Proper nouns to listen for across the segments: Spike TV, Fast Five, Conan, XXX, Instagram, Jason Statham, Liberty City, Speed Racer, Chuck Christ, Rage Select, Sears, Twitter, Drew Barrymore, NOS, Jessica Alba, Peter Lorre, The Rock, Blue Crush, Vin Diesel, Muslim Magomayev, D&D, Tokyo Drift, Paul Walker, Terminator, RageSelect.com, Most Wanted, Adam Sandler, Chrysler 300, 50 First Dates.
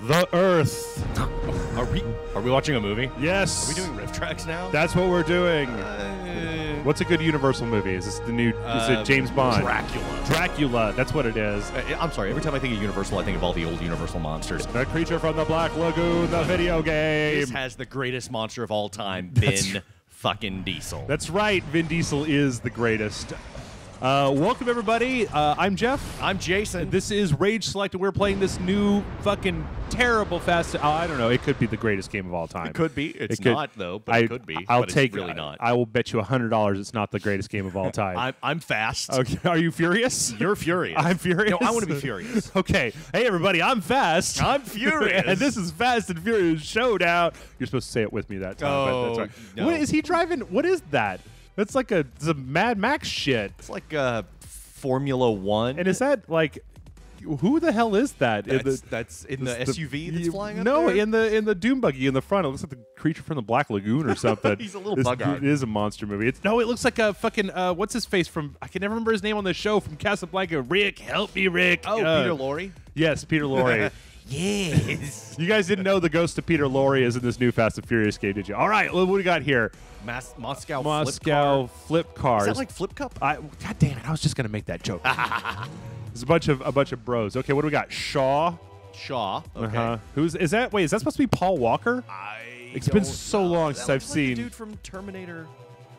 the Earth. Are we watching a movie? Yes. Are we doing riff tracks now? That's what we're doing. What's a good Universal movie? Is this the new? Is it James Bond? Dracula. Dracula. That's what it is. I'm sorry. Every time I think of Universal, I think of all the old Universal monsters. The creature from the Black Lagoon, the video game. This has the greatest monster of all time, Vin fucking Diesel. That's right. Vin Diesel is the greatest. Welcome, everybody. I'm Jeff. I'm Jason. This is Rage Selected. We're playing this new fucking terrible Fast... I don't know. It could be the greatest game of all time. It could be. It's not, though, but it could be. I'll take it. Really not. I will bet you $100 it's not the greatest game of all time. I'm fast. Okay. Are you furious? You're furious. I'm furious? No, I want to be furious. Okay. Hey, everybody. I'm fast. I'm furious. And this is Fast and Furious Showdown. You're supposed to say it with me that time. Oh, but that's right. No. What, is he driving? What is that? That's like it's a Mad Max shit. It's like Formula One. And is that like, who the hell is that? That's the SUV that's flying up there? in the Doom buggy in the front. It looks like the creature from the Black Lagoon or something. He's a little bug-eyed. It is a monster movie. It looks like a fucking, what's his face from, I can never remember his name on the show, from Casablanca. Rick, help me, Rick. Oh, Peter Lorre? Yes, Peter Lorre. Yes. You guys didn't know the ghost of Peter Lorre is in this new Fast and Furious game, did you? All right, what do we got here? Moscow flip cars. Is that like Flip Cup? God damn it! I was just gonna make that joke. It's a bunch of bros. Okay, what do we got? Shaw. Okay. Is that? Wait, is that supposed to be Paul Walker? It's been so long since I've seen. Like the dude from Terminator.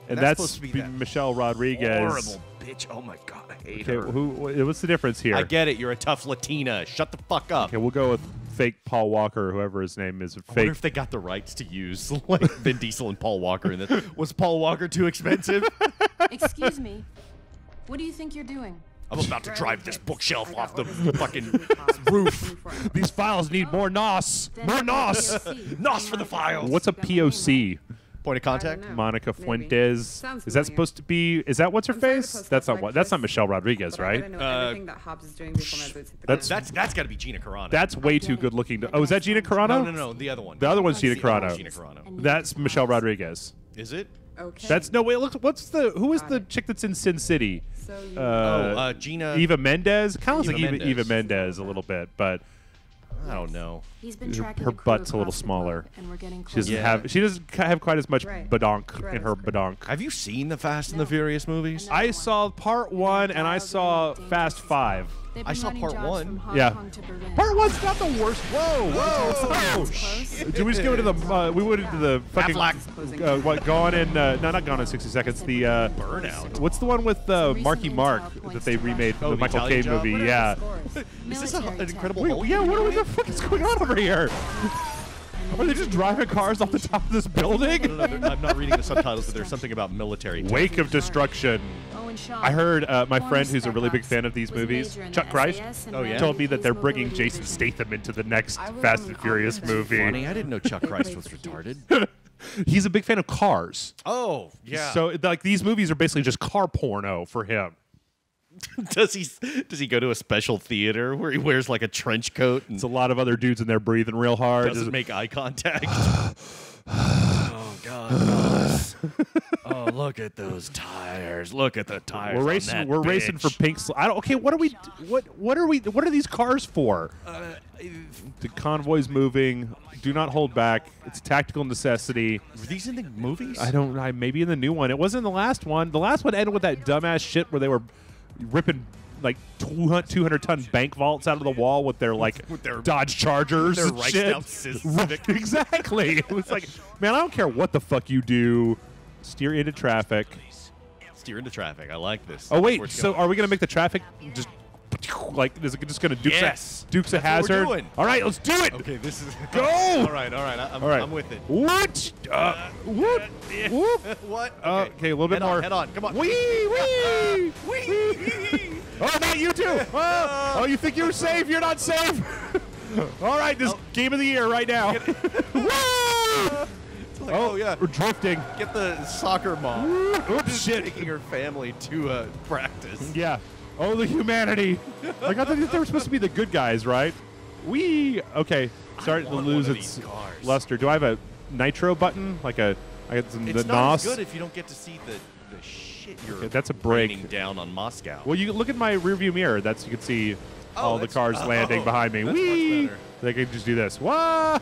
And that's supposed to be that Michelle Rodriguez. Horrible bitch. Oh my god, I hate her. What's the difference here? I get it. You're a tough Latina. Shut the fuck up. Okay, we'll go with fake Paul Walker, or whoever his name is. I wonder if they got the rights to use like Vin Diesel and Paul Walker in this. Was Paul Walker too expensive? Excuse me. What do you think you're doing? I'm about to drive this bookshelf off the fucking roof. These files need more NOS. More NOS. NOS for the files. What's a POC? Point of contact? Monica Fuentes. Is that supposed to be? Is that what's her face? That's not what. That's not Michelle Rodriguez, right? That's got to be Gina Carano. That's way too good looking. Oh, is that Gina Carano? No, the other one. The other one's Gina Carano. Gina Carano. That's Michelle Rodriguez. Is it? Okay. That's no. Wait, look. Who is the chick that's in Sin City? Gina. Eva Mendez. Kind of like Eva Mendez a little bit, but. I don't know. He's been tracking her butt's a little smaller. And we're getting closer. She doesn't have quite as much badonk in her badonk. Have you seen the Fast and the Furious movies? I saw part one and I saw Fast Five. I saw part one. Yeah. Part one's not the worst. Whoa, whoa. Did we just go to the? We went into the fucking what? Gone in? No, not Gone in 60 Seconds. The Burnout. What's the one with Marky Mark that they remade? The Michael Caine movie. Yeah. Is this an Incredible Hulk? Yeah. What the fuck is going on over here? Are they just driving cars off the top of this building? No, I'm not reading the subtitles, but there's something about military. Wake of Destruction. I heard my friend, who's a really big fan of these movies, Chuck Christ, told me that they're bringing Jason Statham into the next Fast and Furious movie. Funny, I didn't know Chuck Christ was retarded. He's a big fan of cars. Oh, yeah. So like these movies are basically just car porno for him. Does he go to a special theater where he wears like a trench coat? And it's a lot of other dudes in there breathing real hard. Doesn't make eye contact. Oh god. Oh, look at those tires. Look at the tires. We're racing. On that racing for pink. Okay, what are we? What are we? What are these cars for? The convoy's moving. Do not hold back. It's a tactical necessity. Were these in the movies? I don't. I maybe in the new one. It wasn't in the last one. The last one ended with that dumbass shit where they were ripping like 200-ton bank vaults out of the wall with their like with their Dodge Chargers and shit. Right, exactly. It was like, man, I don't care what the fuck you do. Steer into traffic. Steer into traffic. I like this. Oh wait, so are we gonna make the traffic just like is it just gonna Dukes a Hazard? What we're doing. All right, let's do it. Okay, this is go. All right. I'm with it. What? What? Okay, a little bit more. Head on. Come on. Wee. Wee. Oh, not you too. Oh, you think you're safe? You're not safe. All right, this game of the year right now. Woo! Like, oh yeah, we're drifting. Get the soccer mom. Oops, shit. Taking her family to practice. Yeah. Oh, the humanity. Like I thought they were supposed to be the good guys, right? We okay. Starting to lose its luster. Do I have a nitro button? Like a it's the not NOS? As good if you don't get to see the shit you're. Okay, that's a break. Down on Moscow. Well, you look at my rearview mirror. You can see all the cars landing behind me. That's much better. They could just do this. Whoa!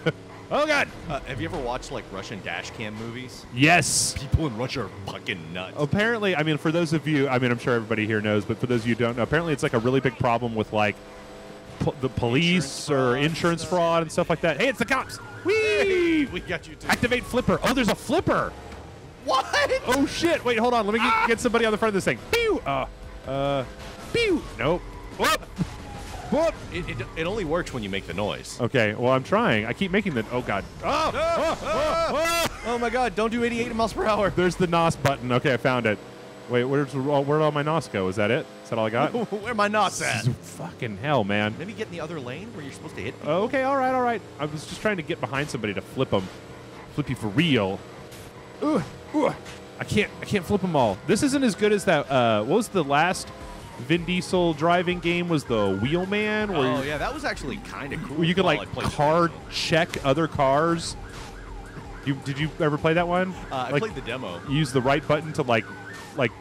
Oh, God. Have you ever watched, like, Russian dash cam movies? Yes. People in Russia are fucking nuts. Apparently, I mean, for those of you, I mean, I'm sure everybody here knows, but for those of you who don't know, apparently it's, like, a really big problem with, like, the police or insurance fraud and stuff like that. Hey, it's the cops. Whee! Hey, we got you, too. Activate flipper. Oh, there's a flipper. What? Oh, shit. Wait, hold on. Let me get somebody on the front of this thing. Pew! Pew! Nope. Whoop! Whoop! It only works when you make the noise. Okay, well, I'm trying. I keep making the... Oh, God. Oh! Oh! Oh! Oh! Oh, my God. Don't do 88 miles per hour. There's the NOS button. Okay, I found it. Wait, where'd all my NOS go? Is that it? Is that all I got? Where my NOS at? Fucking hell, man. Maybe get in the other lane where you're supposed to hit people. Okay, all right, all right. I was just trying to get behind somebody to flip them. Flip you for real. Ooh, ooh. I can't flip them all. This isn't as good as that. What was the last Vin Diesel driving game? Was the Wheelman? Oh, yeah, that was actually kind of cool. Where you could, like, car check other cars. Did you ever play that one? I played the demo. You use the right button to, like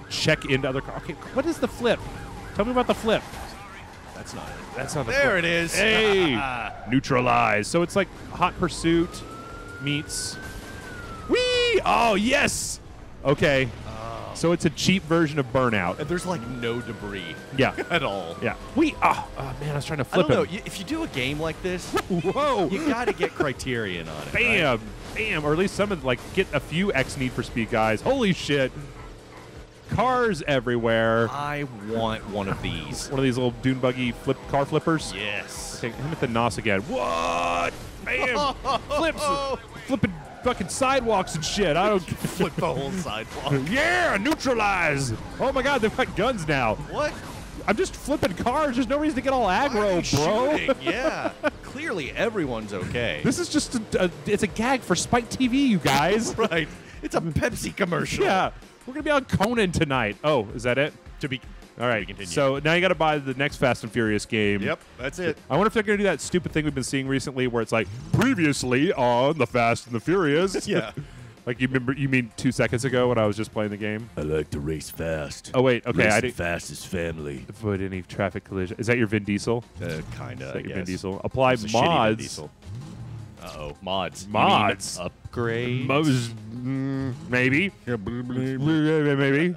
check into other cars. Okay, what is the flip? Tell me about the flip. That's not it. That's not the flip. There it is. Hey, neutralize. So it's like Hot Pursuit meets... Whee! Oh, yes! Okay. So it's a cheap version of Burnout. And there's, like, no debris. Yeah. At all. Yeah. Whee! Oh, man, I was trying to flip it. I don't know. If you do a game like this, whoa, you got to get Criterion on it. Bam! Right? Bam! Or at least some of, like, get a few Need for Speed guys. Holy shit. Cars everywhere. I want one of these. One of these little dune buggy car flippers? Yes. Okay, him at the NOS again. What? Bam! Flips! Flipping... fucking sidewalks and shit. I don't flip the whole sidewalk. Yeah, neutralize. Oh my God, they've got guns now. What? I'm just flipping cars. There's no reason to get all aggro, bro. Shooting? Yeah. Clearly everyone's okay. This is just it's a gag for Spike TV, you guys. Right. It's a Pepsi commercial. Yeah. We're gonna be on Conan tonight. Oh, is that it? All right. So now you got to buy the next Fast and Furious game. Yep, that's it. I wonder if they're going to do that stupid thing we've been seeing recently, where it's like previously on the Fast and the Furious. Yeah. Like you remember? You mean 2 seconds ago when I was just playing the game? I like to race fast. Oh wait, okay. Race fast is family. Avoid any traffic collision. Is that your Vin Diesel? Kinda. Is that your Vin Diesel? Apply mods. Uh-oh, mods. Mods. Upgrade. Maybe. Maybe.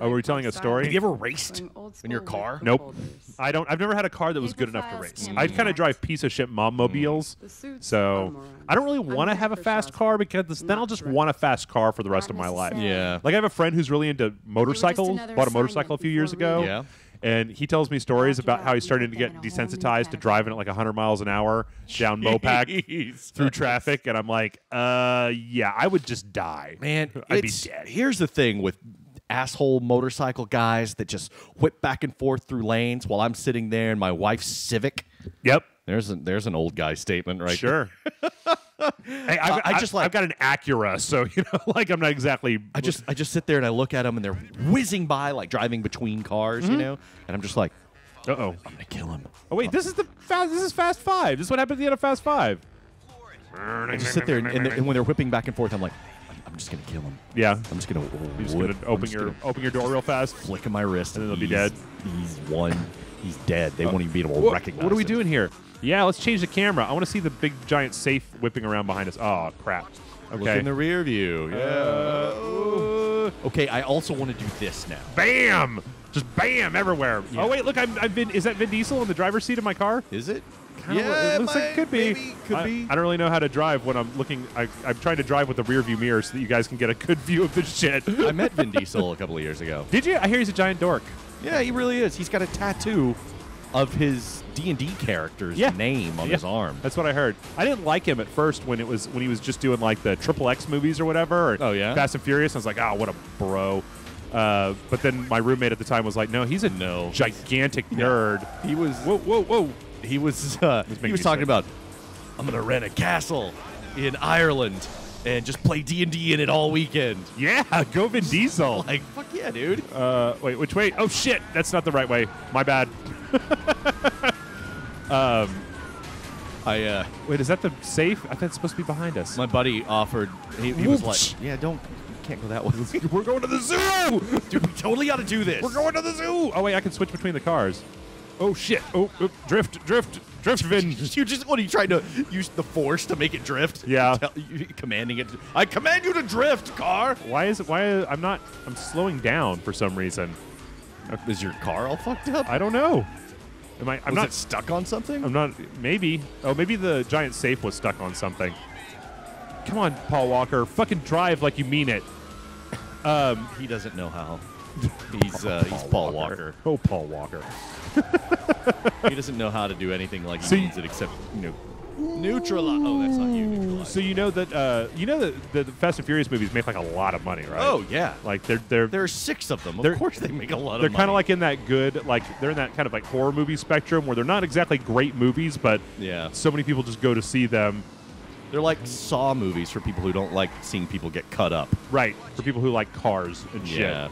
Were we telling a story? Have you ever raced in your car? Nope. I don't. I've never had a car that was good enough to race. I kind of drive piece of shit mom-mobiles. So I don't really want to have a fast car because then I'll just want a fast car for the rest of my life. Yeah. Like I have a friend who's really into motorcycles. Bought a motorcycle a few years ago. Yeah. And he tells me stories about how he's starting to get desensitized to driving at like 100 miles an hour down Mopac through traffic. And I'm like, yeah, I would just die. Man, I'd be dead. Here's the thing with asshole motorcycle guys that just whip back and forth through lanes while I'm sitting there in my wife's Civic. Yep. There's an old guy statement right there. Sure. Hey, I've got an Acura, so you know, like I'm not exactly. I just sit there and I look at them and they're whizzing by, like driving between cars, you know, and I'm just like, oh, I'm gonna kill him. Oh wait, this is Fast Five. This is what happened at the end of Fast Five. I just sit there and when they're whipping back and forth, I'm like, I'm just gonna kill him. Yeah, I'm just gonna. You're just gonna open your door real fast. Flicking my wrist, and then they'll be dead. He's one. He's dead. They won't even be able to recognize. What are we doing here? Yeah, let's change the camera. I want to see the big giant safe whipping around behind us. Oh crap! Okay, look in the rear view. Yeah. Okay, I also want to do this now. Bam! Just bam everywhere. Yeah. Oh wait, look! Is that Vin Diesel in the driver's seat of my car? Is it? Yeah, it looks like it could be. Could be. I don't really know how to drive when I'm looking. I'm trying to drive with the rear view mirror so that you guys can get a good view of this shit. I met Vin Diesel a couple of years ago. Did you? I hear he's a giant dork. Yeah, he really is. He's got a tattoo of his D&D character's name on his arm. That's what I heard. I didn't like him at first when he was just doing like the XXX movies or whatever. Or Fast and Furious. I was like, oh, what a bro. But then my roommate at the time was like, no, he's a gigantic nerd. He was. Whoa, whoa, whoa. He was talking about, I'm going to rent a castle in Ireland and just play D&D in it all weekend. Yeah, go Vin Diesel. Like, fuck yeah, dude. Wait, which way? Oh, shit. That's not the right way. My bad. Wait, is that the safe? I thought it's supposed to be behind us. My buddy offered, he was like, yeah, can't go that way. We're going to the zoo. Dude, we totally got to do this. We're going to the zoo. Oh, wait, I can switch between the cars. Oh shit! Oh, oh, drift, Vin. You just what are you trying to use the force to make it drift? Yeah, you commanding it. I command you to drift, car. Why is it? Why I'm not? I'm slowing down for some reason. Is your car all fucked up? I don't know. Am I? I'm was not it stuck on something. I'm not. Maybe. Oh, maybe the giant safe was stuck on something. Come on, Paul Walker. Fucking drive like you mean it. He doesn't know how. He's Paul Walker. Oh, Paul Walker. He doesn't know how to do anything like he means it except neutralize. Oh, that's not you. Neutralize. So you know that the Fast and Furious movies make like a lot of money, right? Oh yeah. Like there are 6 of them. Of course they make a lot of money. They're kind of like in that good, like they're in that kind of like horror movie spectrum where they're not exactly great movies, but yeah, so many people just go to see them. They're like Saw movies for people who don't like seeing people get cut up. Right. For people who like cars and shit. Yeah.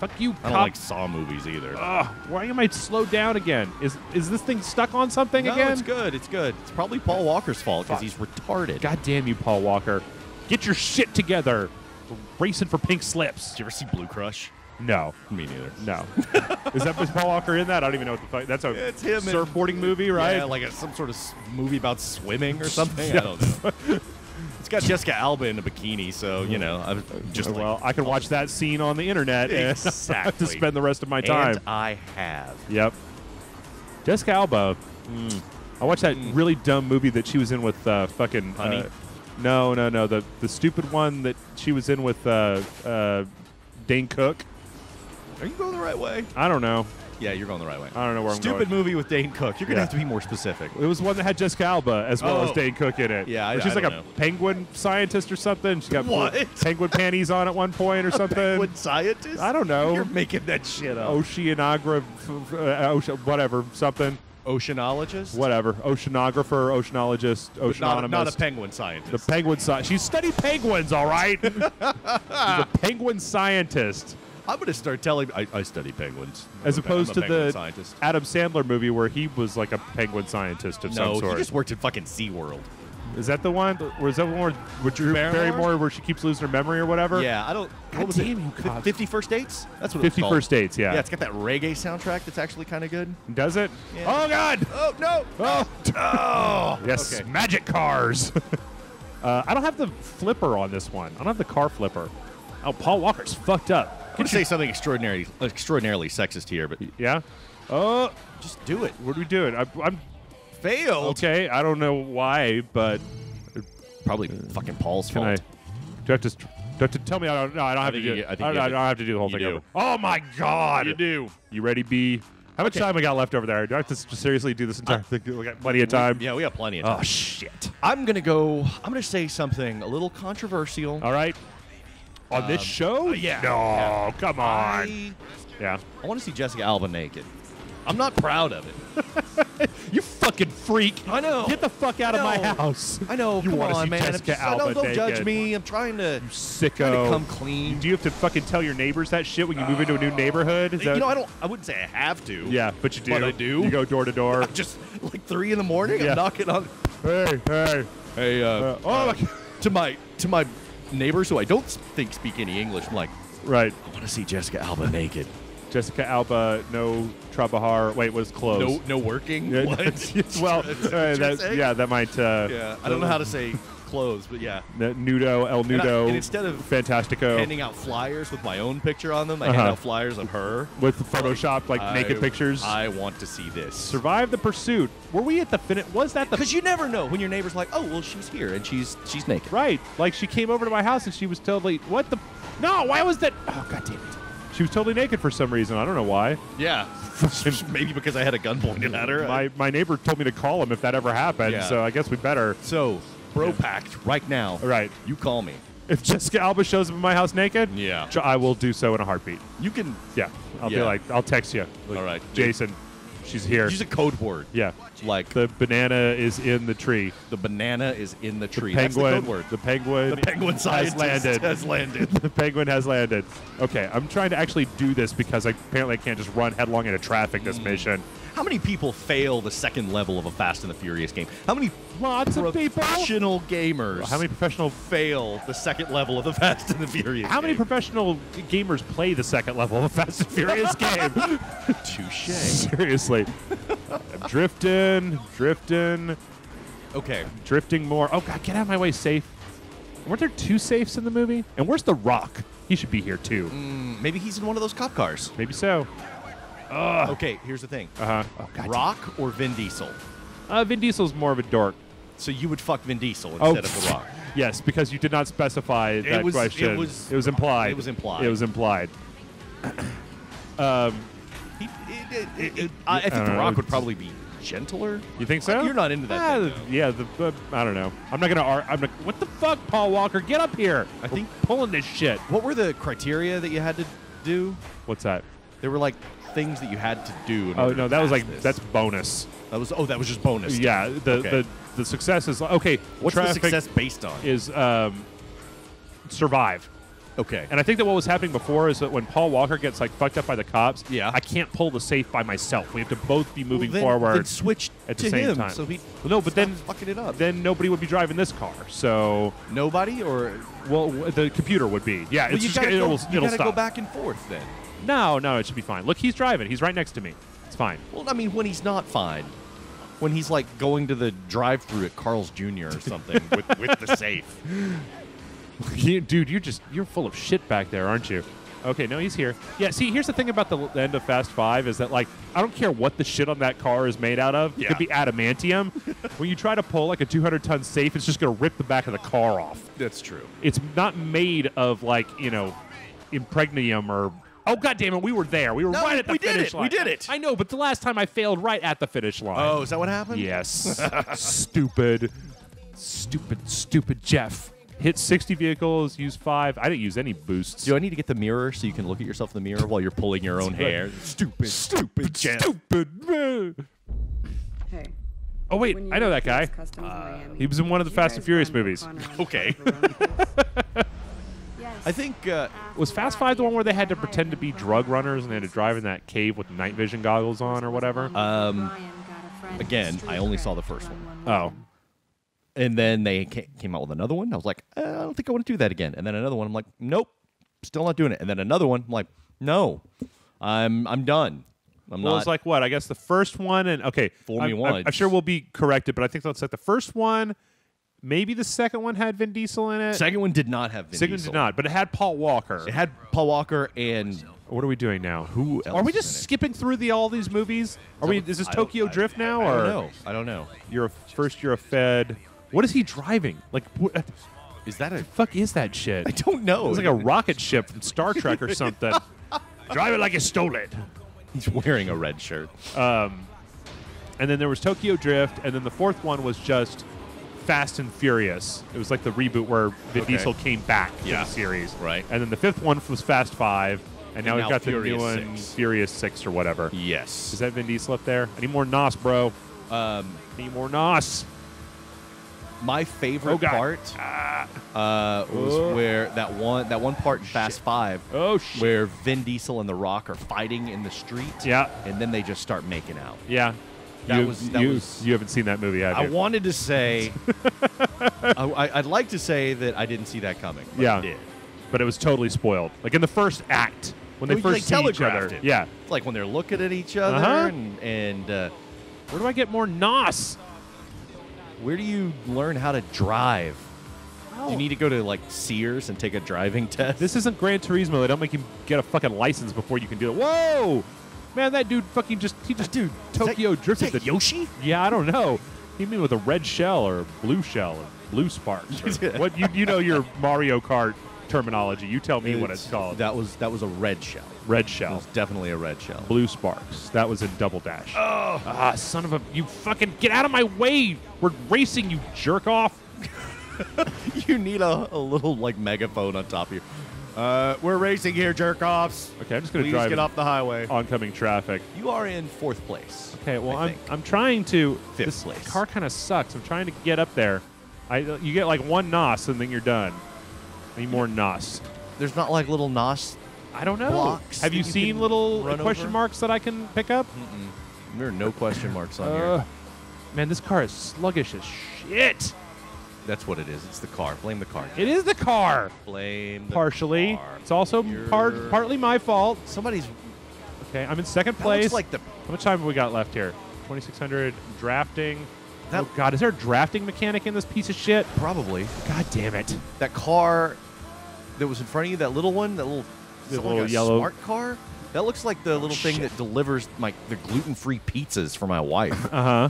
Fuck you, cop. I don't like Saw movies either. Ugh, why am I slowed down again? Is this thing stuck on something again? No, it's good. It's good. It's probably Paul Walker's fault because he's retarded. God damn you, Paul Walker. Get your shit together. We're racing for pink slips. Did you ever see Blue Crush? No. Me neither. No. Is that Paul Walker in that? I don't even know what the fuck. That's a surfboarding movie, right? Yeah, like some sort of movie about swimming or something. Yeah. I don't know. It's got Jessica Alba in a bikini, so you know. I'm just well, I can watch that scene on the internet exactly. to spend the rest of my time. And I have. Yep. Jessica Alba. Mm. I watched that really dumb movie that she was in with fucking. Honey. No, the stupid one that she was in with Dane Cook. Are you going the right way? I don't know. Yeah, you're going the right way. I don't know where I'm going. Stupid movie with Dane Cook. You're going to have to be more specific. It was one that had Jessica Alba as well as Dane Cook in it. Yeah, she's like a penguin scientist or something. She's got penguin panties on at one point or something. Penguin scientist? I don't know. You're making that shit up. Whatever, something. Oceanologist? Whatever. Oceanographer, oceanologist, oceanomist. Not a penguin scientist. The penguin scientist. She studied penguins, all right? She's a penguin scientist. I'm going to start telling... I study penguins. As opposed to the scientist. Adam Sandler movie where he was like a penguin scientist of some sort. No, he just worked at fucking Sea World. Is that the one? Or is that one where Drew Barrymore where she keeps losing her memory or whatever? Yeah, I don't... What was it? 50 First Dates? That's what it was called. 50 First Dates, yeah. Yeah, it's got that reggae soundtrack that's actually kind of good. Does it? Yeah. Oh, God! Oh, no! Oh! Oh! Yes, okay. Magic cars! I don't have the flipper on this one. I don't have the car flipper. Oh, Paul Walker's fucked up. I'm going to say something extraordinarily sexist here, but... Yeah? Oh, just do it. What are we doing? I'm failed. Okay, I don't know why, but... Probably fucking Paul's fault. Do I have to tell me? I don't have to do the whole thing over. Oh, my God. You do. You ready, B? How much time we got left over there? Do I have to seriously do this entire thing? We got plenty of time. Yeah, we got plenty of time. Oh, shit. I'm going to say something a little controversial. All right. On this show? Yeah. No, come on. I want to see Jessica Alba naked. I'm not proud of it. You fucking freak. I know. Get the fuck out of my house. I know. You want to see Jessica Alba naked. Don't judge me. I'm trying to, trying to come clean. Do you have to fucking tell your neighbors that shit when you move into a new neighborhood? You know, I wouldn't say I have to. Yeah, but you do. But I do. You go door to door. I'm just like 3 in the morning. Yeah. I'm knocking on. Hey. To my neighbors who I don't think speak any English. I'm like, I want to see Jessica Alba naked. Jessica Alba, no trabajar. Wait, what's close? No working. Yeah. What? Well, that might. I don't know how to say close, but yeah. Nudo, El Nudo. And instead of Fantastico, handing out flyers with my own picture on them, I hand out flyers of her with Photoshop, like naked pictures. I want to see this. Survive the pursuit. Were we at the finish? Was that the? Because you never know when your neighbor's like, oh well, she's here and she's naked. Right. Like she came over to my house and she was totally what the? No, why was that? Oh god damn it. She was totally naked for some reason. I don't know why. Yeah. Maybe because I had a gun pointed at her. My neighbor told me to call him if that ever happened, so I guess we better. So, bro packed right now. Right. You call me. If Jessica Alba shows up in my house naked, I will do so in a heartbeat. You can. Yeah. I'll be like, I'll text you. Like, all right. Jason, she's here. Use a code word. Yeah. Like. The banana is in the tree. The banana is in the tree. The penguin, that's the code word. The penguin has landed. The penguin has landed. Okay. I'm trying to actually do this because apparently I can't just run headlong into traffic this mission. How many people fail the second level of a Fast and the Furious game? How many professional gamers? How many professional fail the second level of the Fast and the Furious? How many professional gamers play the second level of a Fast and Furious game? Touche. Seriously. I'm drifting. Okay. Drifting more. Oh God, get out of my way, safe. Weren't there two safes in the movie? And where's The Rock? He should be here too. Maybe he's in one of those cop cars. Maybe so. Okay, here's the thing. Oh, Rock or Vin Diesel? Vin Diesel's more of a dork. So you would fuck Vin Diesel instead of The Rock? Yes, because you did not specify that question. It was implied. It was implied. It was implied. I think The Rock would probably be gentler. You think so? You're not into that. Yeah. I don't know. I'm not gonna. What the fuck, Paul Walker? Get up here. We're pulling this shit. What were the criteria that you had to do? What's that? There were like things that you had to do. In order that was like that's bonus. That was that was just bonus. Yeah. The success is okay. What's the success based on? Is survive. Okay. And I think that what was happening before is that when Paul Walker gets like fucked up by the cops, I can't pull the safe by myself. We have to both be moving forward. Then switch at the same time. So no, but then fucking it up. Then nobody would be driving this car. So nobody or the computer would be. Yeah, it's just, it'll stop. Go back and forth then. No, it should be fine. Look, he's driving. He's right next to me. It's fine. Well, I mean, when he's not fine. When he's like going to the drive-thru at Carl's Jr. or something with the safe. Dude, you're full of shit back there, aren't you? Okay, no, he's here. Yeah, see, here's the thing about the end of Fast 5 is that, like, I don't care what the shit on that car is made out of. Yeah. It could be adamantium. When you try to pull, like, a 200-ton safe, it's just going to rip the back of the car off. That's true. It's not made of, like, you know, impregnium or... Oh, God damn it, we were there. We were right at the finish line. We did it. I know, but the last time I failed right at the finish line. Oh, is that what happened? Yes. Stupid Jeff. Hit 60 vehicles, use 5. I didn't use any boosts. Do I need to get the mirror so you can look at yourself in the mirror while you're pulling your own hair? Stupid. Hey. Oh, wait. I know that guy. He was in one of the Fast and Furious movies. Okay. I think, was Fast 5 the one where they had to pretend to be drug runners and they had to drive in that cave with night vision goggles on or whatever? Again, I only saw the first one. Oh. And then they came out with another one. I was like, I don't think I want to do that again. And then another one. I'm like, nope, still not doing it. And then another one. I'm like, no, I'm done. Well, it's like what? I guess the first one and okay. Fool me once. I'm sure we'll be corrected, but I think that's like the first one. Maybe the second one had Vin Diesel in it. Second one did not have Vin Diesel. Second did not, but it had Paul Walker. It had Paul Walker and. What are we doing now? Who else? Are we just skipping through all these movies? Are we? Is this Tokyo Drift now? Or? I don't know. You're a first year of Fed. What is he driving? Like, what is that? The fuck is that shit? I don't know. It's like a rocket ship from Star Trek or something. Drive it like you stole it. He's wearing a red shirt. And then there was Tokyo Drift, and then the fourth one was just Fast and Furious. It was like the reboot where Vin Diesel came back to the series. Right. And then the fifth one was Fast 5, and now we've got Furious the new one, Furious 6 or whatever. Yes. Is that Vin Diesel up there? I need more NOS, bro. Need more NOS. My favorite part was where that one part in Fast 5 where Vin Diesel and The Rock are fighting in the street. Yeah. And then they just start making out. Yeah. You haven't seen that movie, have you? I wanted to say I'd like to say that I didn't see that coming. But I did. But it was totally spoiled. Like in the first act when they first see each other. Yeah. It's like when they're looking at each other and where do I get more NOS? Where do you learn how to drive? Oh. Do you need to go to, like, Sears and take a driving test? This isn't Gran Turismo. They don't make you get a fucking license before you can do it. Whoa! Man, that dude fucking just Tokyo drifted. Is that Yoshi? Yeah, I don't know. He mean with a red shell or blue shell or blue sparks. Or what you know your Mario Kart terminology. You tell me what it's called. That was a red shell. Red shell. It was definitely a red shell. Blue sparks. That was in Double Dash. Oh. Ah, son of a... You fucking... Get out of my way. We're racing, you jerk off. You need a little, like, megaphone on top of you. We're racing here, jerk offs. Okay, I'm just going to drive... Please get off the highway. Oncoming traffic. You are in 4th place. Okay, well, I'm trying to... 5th place. This car kind of sucks. I'm trying to get up there. You get, like, one NOS, and then you're done. I need more NOS. There's not, like, little NOS... I don't know. Have you seen little question marks that I can pick up? Mm-mm. There are no question marks on here. Man, this car is sluggish as shit. That's what it is. It's the car. Blame the car. It is the car. Blame the partially. Car. It's also partly my fault. Somebody's... Okay, I'm in second place. Like the... How much time have we got left here? 2,600. Drafting. That... Oh, God. Is there a drafting mechanic in this piece of shit? Probably. God damn it. That car that was in front of you, that little one, that little... It's like a yellow smart car? That looks like the little thing that delivers the gluten-free pizzas for my wife. Uh-huh.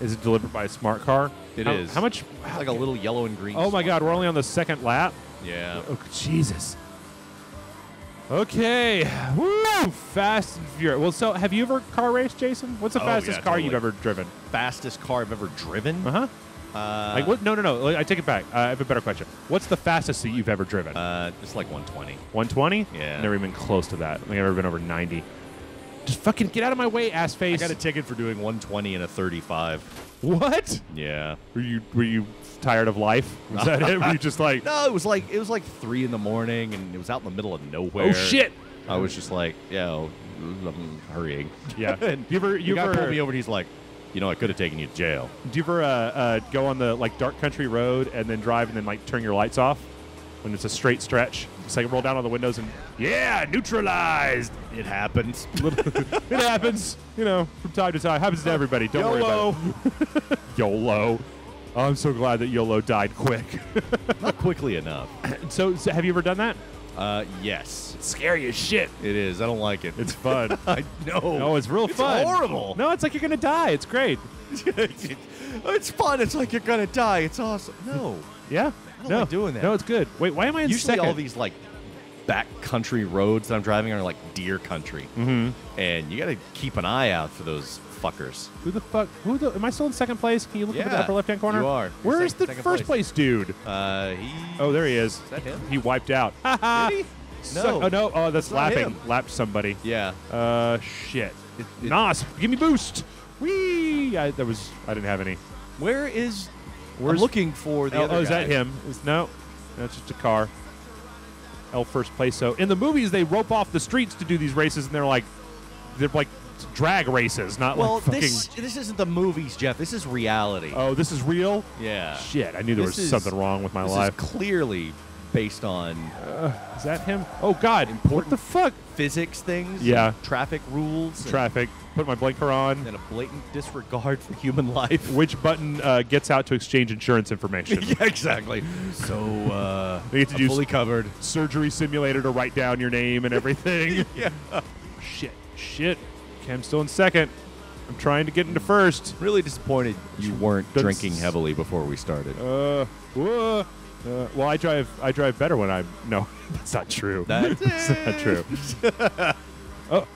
Is it delivered by a smart car? It is. How much? It's like a little yellow and green. Oh, my God. We're only on the second lap? Yeah. Oh, Jesus. Okay. Woo! Fast and Furious. Well, so have you ever car raced, Jason? What's the fastest car you've ever driven? Fastest car I've ever driven? Uh-huh. Like what? No, no, no. I take it back. I have a better question. What's the fastest that you've ever driven? It's like 120. 120? Yeah. Never even close to that. I think I've ever been over 90. Just fucking get out of my way, ass face. I got a ticket for doing 120 and a 35. What? Yeah. Were you tired of life? Was that it? Were you just like? No, it was like 3 in the morning, and it was out in the middle of nowhere. Oh shit! I was just like, yeah, I'm hurrying. Yeah. And you ever pulled me over, and he's like, you know, I could have taken you to jail. Do you ever go on the dark country road and then drive and then turn your lights off when it's a straight stretch? Just roll down on the windows and neutralized. It happens. It happens. You know, from time to time. It happens to everybody. Don't worry about it. YOLO. Oh, I'm so glad that YOLO died quick. Not quickly enough. So have you ever done that? Yes. It's scary as shit. It is. I don't like it. It's fun. I know. No, it's real fun. It's horrible. No, it's like you're going to die. It's great. It's fun. It's like you're going to die. It's awesome. No. Yeah. I don't like doing that. No, it's good. Wait, why am I in second? Usually all these, backcountry roads that I'm driving are, deer country. Mm-hmm. And you got to keep an eye out for those fuckers. Who the fuck? Am I still in second place? Can you look at the upper left-hand corner? You are. Where's the first place dude? Oh, there he is. Is that him? He wiped out. Did he? No. Oh, no. Oh, that's lapping. Lapped somebody. Yeah. Shit. Nas, give me boost. Whee! I didn't have any. Where is... We're looking for the other guy. Oh, is that him? No. That's just a car. L first place. So in the movies, they rope off the streets to do these races, and they're like drag races, not fucking... This isn't the movies, Jeff. This is reality. Oh, this is real? Yeah. Shit, I knew there was something wrong with my life. This is clearly based on... is that him? Oh, God. What the fuck? Physics things. Yeah. Traffic rules. Traffic. Put my blinker on. And a blatant disregard for human life. Which button gets out to exchange insurance information. Yeah, exactly. So, you get to do fully covered. Surgery simulator to write down your name and everything. Yeah. Shit. Okay, I'm still in second. I'm trying to get into first. Really disappointed you weren't drinking heavily before we started. Well, I drive better when I'm... No, that's not true. That's not true. Oh,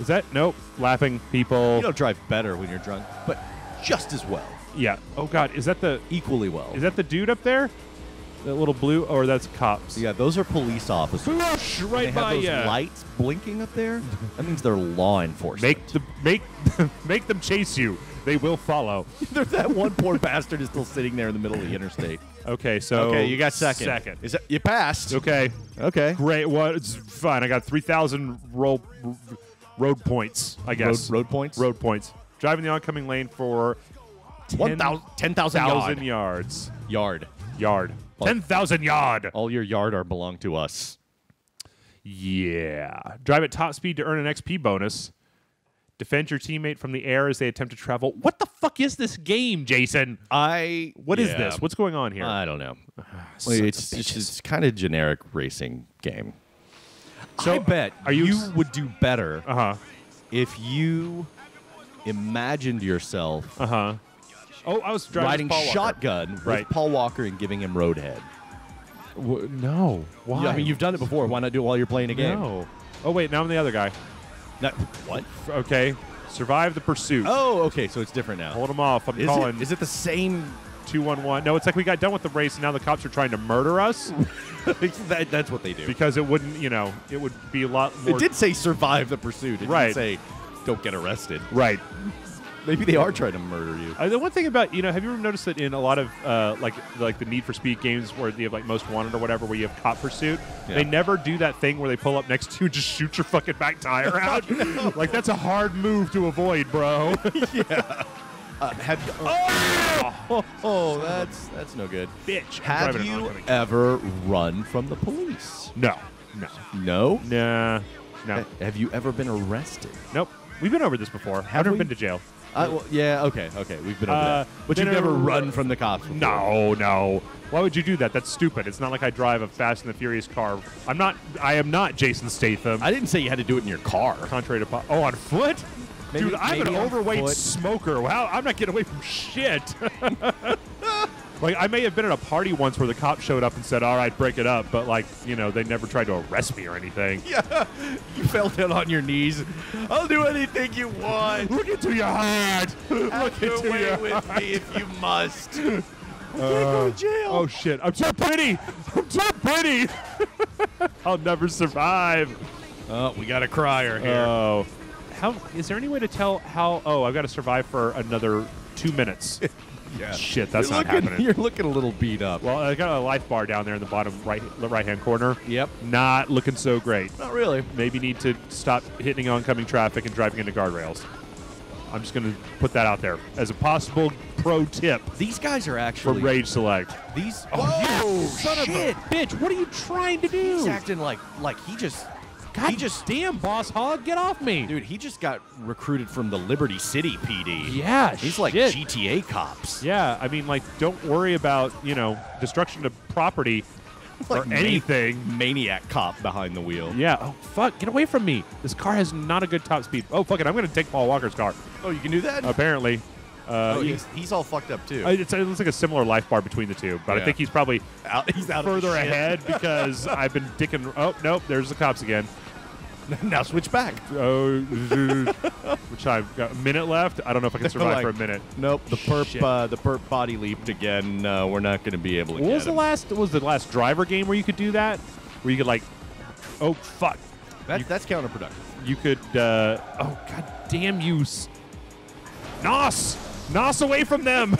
is that? Nope. Laughing people. You don't drive better when you're drunk, but just as well. Yeah. Oh, God. Is that the... Equally well. Is that the dude up there? That little blue... Or that's cops. Yeah, those are police officers. Whoosh, right by you. They have those lights blinking up there. That means they're law enforcement. Make them chase you. They will follow. That one poor bastard is still sitting there in the middle of the interstate. Okay, so... Okay, you got second. Is that, you passed. Okay. Okay. Great. Well, it's fine. I got 3,000 road points, I guess. Road points? Road points. Driving the oncoming lane for 10,000 yards. Yard. 10,000 yard. All your yard are belong to us. Yeah. Drive at top speed to earn an XP bonus. Defend your teammate from the air as they attempt to travel. What the fuck is this game, Jason? What is this? What's going on here? I don't know. It's kind of generic racing game. So I bet you would do better if you imagined yourself riding shotgun with Paul Walker and giving him roadhead. No. Why? Yeah, I mean, you've done it before. Why not do it while you're playing a game? No. Oh, wait. Now I'm the other guy. No, what? Okay. Survive the pursuit. Oh, okay. So it's different now. Hold them off. I'm calling. Is it the same 2-1-1? No, it's like we got done with the race, and now the cops are trying to murder us. That's what they do. Because it wouldn't, you know, it would be a lot more. It did say survive the pursuit. It didn't say don't get arrested. Right. Maybe they are trying to murder you. The one thing about, you know, have you ever noticed that in a lot of like the Need for Speed games where you have like Most Wanted or whatever, where you have cop pursuit, they never do that thing where they pull up next to you and just shoot your fucking back tire out. Like that's a hard move to avoid, bro. Yeah. Have you? Oh, that's no good. Bitch. Have you ever run from the police? No. No. No. Nah. No. Have you ever been arrested? Nope. We've been over this before. Have I've never been to jail. Well, yeah, okay, okay. We've been over that. But you've never run from the cops before. No, no. Why would you do that? That's stupid. It's not like I drive a Fast and the Furious car. I am not Jason Statham. I didn't say you had to do it in your car. Contrary to... Oh, on foot? Maybe, dude, I'm an overweight smoker. Wow, I'm not getting away from shit. Like, I may have been at a party once where the cop showed up and said, all right, break it up. But, like, you know, they never tried to arrest me or anything. Yeah. You fell down on your knees. I'll do anything you want. Look into your heart. Look into your heart. Have your way with me if you must. I can't go to jail. Oh, shit. I'm so pretty. I'm so pretty. I'll never survive. Oh, we got a crier here. Oh. How, is there any way to tell how, oh, I've got to survive for another 2 minutes? Yeah. Shit, that's not happening. You're looking a little beat up. Well, I got a life bar down there in the bottom right-hand corner. Yep. Not looking so great. Not really. Maybe need to stop hitting oncoming traffic and driving into guardrails. I'm just going to put that out there as a possible pro tip. These guys are actually... For Rage Select. These... Oh, son of a bitch. What are you trying to do? He's acting like he just... God, he just damn boss hog, get off me, dude! He just got recruited from the Liberty City PD. Yeah, he's like GTA cops. Yeah, I mean, like, don't worry about, you know, destruction of property or like anything. Maniac cop behind the wheel. Yeah. Oh fuck, get away from me! This car has not a good top speed. Oh fuck it, I'm gonna take Paul Walker's car. Oh, you can do that? Apparently. Oh, he's all fucked up too. It looks like a similar life bar between the two, but yeah. I think he's probably he's out further ahead because I've been dicking. Oh nope, there's the cops again. Now switch back. Oh, which I've got a minute left. I don't know if I can survive like, for a minute. Nope. The perp body leaped again. We're not going to be able to. What was the last? Was the last driver game where you could do that? Where you could like, oh fuck, that's counterproductive. You could. Oh god damn you, Nos away from them.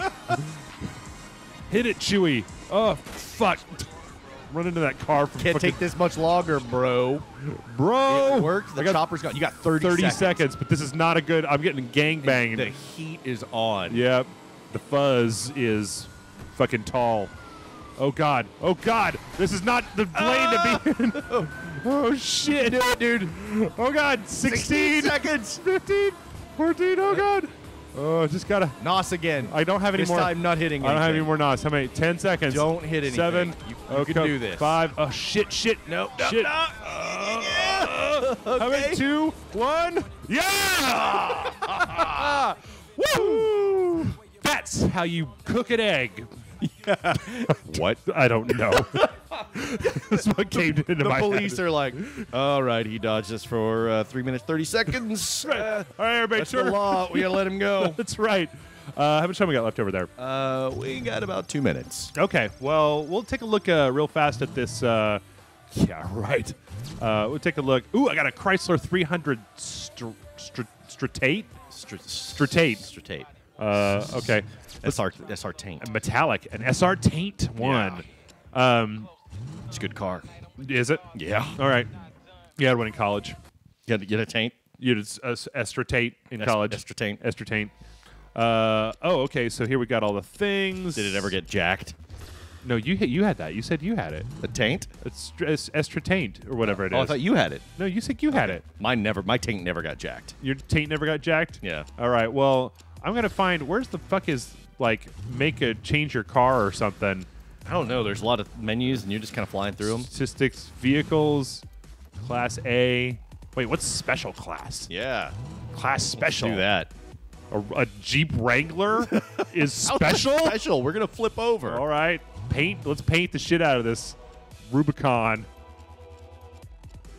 Hit it, Chewy. Oh fuck. Run into that car. From can't take this much longer, bro. Bro. It worked. The chopper's gone. You got 30 seconds, but this is not a good... I'm getting gangbanged. The heat is on. Yep. The fuzz is fucking tall. Oh, God. Oh, God. This is not the lane to be in. Oh, shit. Do it, dude. Oh, God. 16 seconds. 15. 14. Oh, God. Oh, just gotta nos again. I don't have any more. This time, not hitting. I don't have any more nos. How many? 10 seconds. Don't hit anything. 7. You can do this. 5. Oh shit! Shit! No! Shit! No. Yeah. Okay. How many? 2. 1. Yeah! Woo! That's how you cook an egg. Yeah. What? I don't know. That's what came into my head. The police are like, all right, he dodged us for 3 minutes, 30 seconds. Right. All right, everybody, that's the law. We got to let him go. That's right. How much time we got left over there? We got about 2 minutes. Okay. Well, we'll take a look real fast at this. Yeah, right. We'll take a look. Ooh, I got a Chrysler 300 Stratate. Stratate. Okay. SR Taint. Metallic. An SR Taint 1. Yeah. It's a good car. Is it? Yeah. All right. Yeah, I went in college. You had to get a taint? You had Estra Taint in college. Estra Taint. Estra Taint. Oh, okay. So here we got all the things. Did it ever get jacked? No, you had that. You said you had it. A taint? It's Estra Taint or whatever it is. Oh, I thought you had it. No, you said you had it. My taint never got jacked. Your taint never got jacked? Yeah. All right. Well, I'm going to find where's the fuck is like make a change your car or something. I don't know. There's a lot of menus, and you're just kind of flying through them. Statistics, vehicles, class A. Wait, what's special class? Yeah. Class special. Let's do that. A Jeep Wrangler is special? Special. We're going to flip over. All right. Paint. Let's paint the shit out of this Rubicon.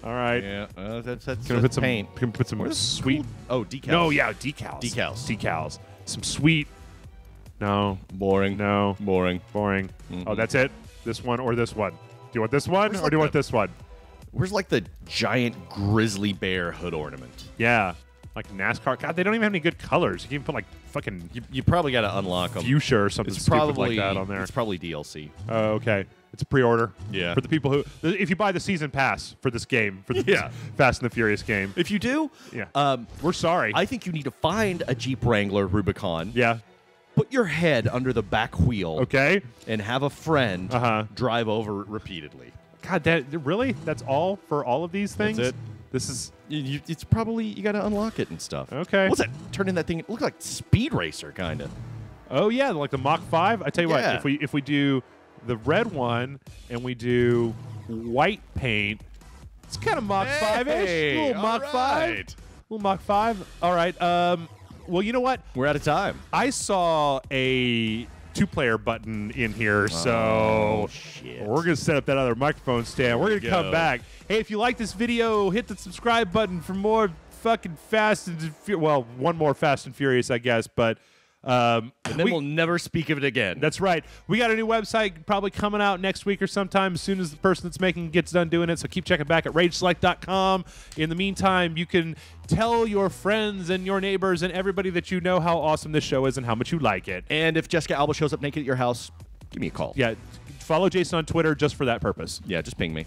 All right. Yeah. That's gonna put some paint. Can put some sweet. Cool? Oh, decals. No, yeah, decals. Decals. Some sweet. No. Boring. No. Boring. Mm-hmm. Oh, that's it? This one or this one? Do you want this one or do you want this one? Where's like the giant grizzly bear hood ornament? Yeah. like NASCAR. God, they don't even have any good colors. You can put like fucking. You probably got to unlock them. Fuchsia or something probably, like that on there. It's probably DLC. Oh, okay. It's a pre-order. Yeah. For the people who, if you buy the season pass for this game, for the Fast and the Furious game. If you do, we're sorry. I think you need to find a Jeep Wrangler Rubicon. Yeah. Put your head under the back wheel. Okay. And have a friend drive over it repeatedly. God, really? That's all for all of these things? That's it. This is. It's probably you got to unlock it and stuff. Okay. What's that? Turning that thing. It looked like Speed Racer kind of. Oh yeah, like the Mach 5. I tell you what, if we do the red one and we do white paint, it's kind of Mach 5-ish. Little Mach 5. Little Mach 5. All right. Well, you know what? We're out of time. I saw a two-player button in here, so shit. We're going to set up that other microphone stand. We're going to come back. Hey, if you like this video, hit the subscribe button for more fucking Fast and Furious. Well, one more Fast and Furious, I guess, but... and then we'll never speak of it again. That's right. We got a new website probably coming out next week or sometime as soon as the person that's making it gets done doing it. So keep checking back at rageselect.com. In the meantime, you can tell your friends and your neighbors and everybody that you know how awesome this show is and how much you like it. And if Jessica Alba shows up naked at your house, give me a call. Yeah. Follow Jason on Twitter just for that purpose. Yeah, just ping me.